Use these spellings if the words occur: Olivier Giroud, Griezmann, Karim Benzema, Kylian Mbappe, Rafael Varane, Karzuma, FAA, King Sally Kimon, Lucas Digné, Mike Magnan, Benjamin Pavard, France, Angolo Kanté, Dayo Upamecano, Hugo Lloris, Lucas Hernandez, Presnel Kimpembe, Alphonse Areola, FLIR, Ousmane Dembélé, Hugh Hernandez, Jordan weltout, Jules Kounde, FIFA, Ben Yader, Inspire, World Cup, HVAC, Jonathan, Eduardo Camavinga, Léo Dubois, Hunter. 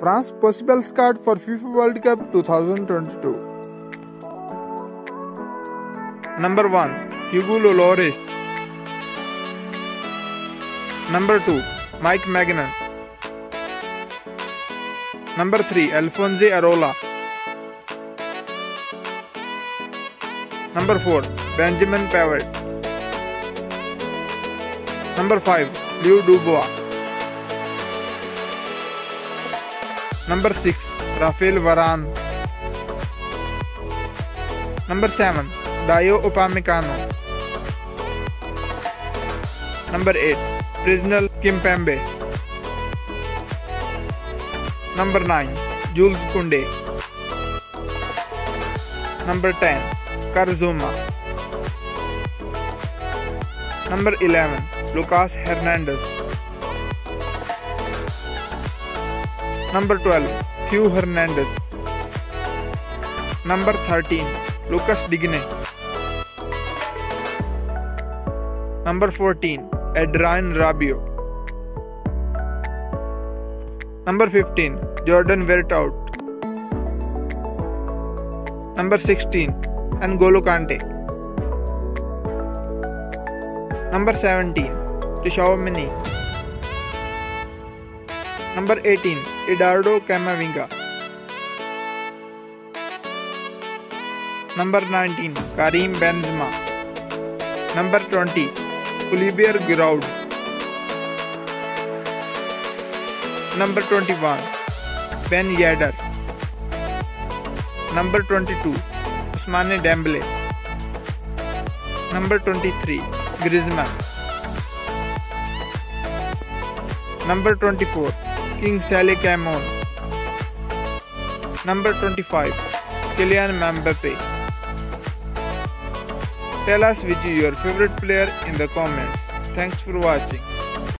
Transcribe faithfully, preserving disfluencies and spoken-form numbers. France possible squad for FIFA World Cup twenty twenty-two. Number one, Hugo Lloris. Number two, Mike Magnan. Number three, Alphonse Areola. Number four, Benjamin Pavard. Number five, Léo Dubois. Number six, Rafael Varane. Number seven, Dayo Upamecano. Number eight, Presnel Kimpembe. Number nine, Jules Kounde. Number ten, Karzuma. Number eleven, Lucas Hernandez. Number twelve, Hugh Hernandez. Number thirteen, Lucas Digné. Number fourteen, Adrian Rabio. Number fifteen, Jordan Weltout. Number sixteen, Angolo Kanté. Number seventeen, Tushao. Number eighteen, Eduardo Camavinga. Number nineteen, Karim Benzema. Number twenty, Olivier Giroud. Number twenty-one, Ben Yader. Number twenty-two, Ousmane Dembélé. Number twenty-three, Griezmann. Number twenty-four, King Sally Kimon. Number twenty-five, Kylian Mbappe. Tell us which is your favorite player in the comments. Thanks for watching.